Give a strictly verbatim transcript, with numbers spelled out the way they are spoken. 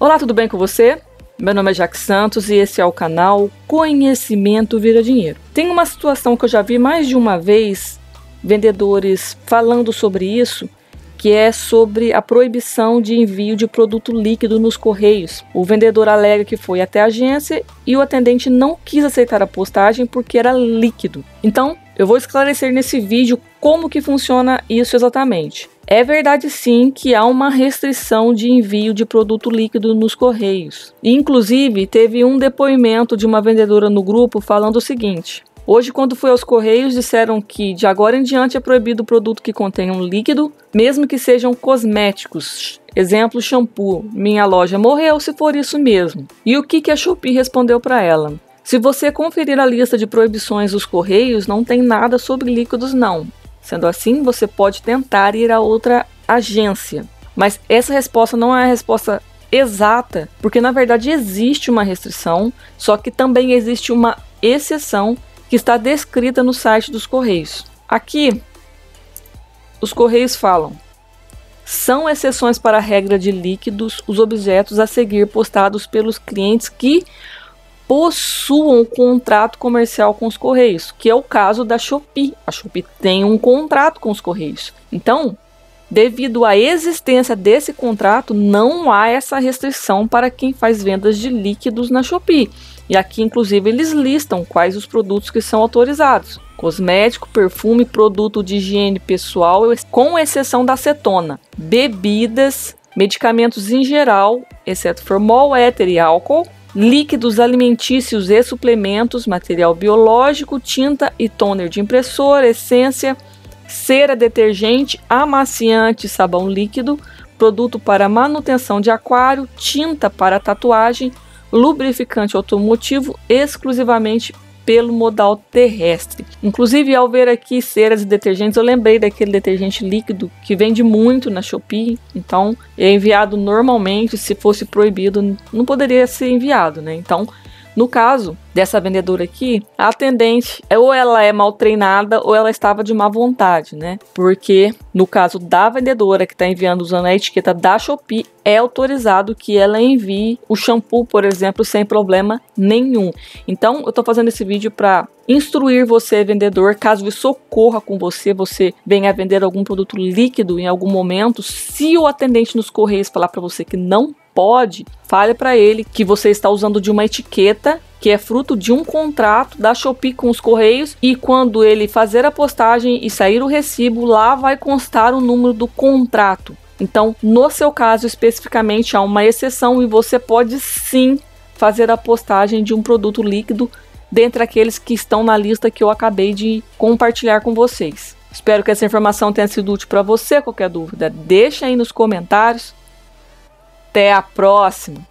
Olá, tudo bem com você? Meu nome é Jackie Santos e esse é o canal Conhecimento Vira Dinheiro. Tem uma situação que eu já vi mais de uma vez vendedores falando sobre isso, que é sobre a proibição de envio de produto líquido nos Correios. O vendedor alega que foi até a agência e o atendente não quis aceitar a postagem porque era líquido. Então, eu vou esclarecer nesse vídeo como que funciona isso exatamente. É verdade sim que há uma restrição de envio de produto líquido nos Correios. E, inclusive, teve um depoimento de uma vendedora no grupo falando o seguinte: hoje, quando fui aos Correios, disseram que de agora em diante é proibido o produto que contenha um líquido, mesmo que sejam cosméticos. Exemplo, shampoo. Minha loja morreu se for isso mesmo. E o que que a Shopee respondeu para ela? Se você conferir a lista de proibições dos Correios, não tem nada sobre líquidos não. Sendo assim, você pode tentar ir a outra agência. Mas essa resposta não é a resposta exata, porque na verdade existe uma restrição, só que também existe uma exceção que está descrita no site dos Correios. Aqui, os Correios falam: são exceções para a regra de líquidos os objetos a seguir postados pelos clientes que possuam um contrato comercial com os Correios, que é o caso da Shopee. A Shopee tem um contrato com os Correios. Então, devido à existência desse contrato, não há essa restrição para quem faz vendas de líquidos na Shopee. E aqui, inclusive, eles listam quais os produtos que são autorizados: cosmético, perfume, produto de higiene pessoal, com exceção da acetona, bebidas, medicamentos em geral, exceto formol, éter e álcool, líquidos alimentícios e suplementos, material biológico, tinta e toner de impressora, essência, cera, detergente, amaciante, sabão líquido, produto para manutenção de aquário, tinta para tatuagem, lubrificante automotivo exclusivamente pelo modal terrestre. Inclusive, ao ver aqui ceras e detergentes, eu lembrei daquele detergente líquido que vende muito na Shopee. Então, é enviado normalmente, se fosse proibido, não poderia ser enviado, né? Então, no caso dessa vendedora aqui, a atendente, ou ela é mal treinada, ou ela estava de má vontade, né? Porque, no caso da vendedora que está enviando usando a etiqueta da Shopee, é autorizado que ela envie o shampoo, por exemplo, sem problema nenhum. Então, eu tô fazendo esse vídeo para instruir você, vendedor, caso isso ocorra com você, você venha vender algum produto líquido em algum momento, se o atendente nos Correios falar para você que não pode, fale para ele que você está usando de uma etiqueta que é fruto de um contrato da Shopee com os Correios, e quando ele fazer a postagem e sair o recibo, lá vai constar o número do contrato. Então, no seu caso especificamente, há uma exceção e você pode sim fazer a postagem de um produto líquido dentre aqueles que estão na lista que eu acabei de compartilhar com vocês. Espero que essa informação tenha sido útil para você. Qualquer dúvida, deixa aí nos comentários. Até a próxima!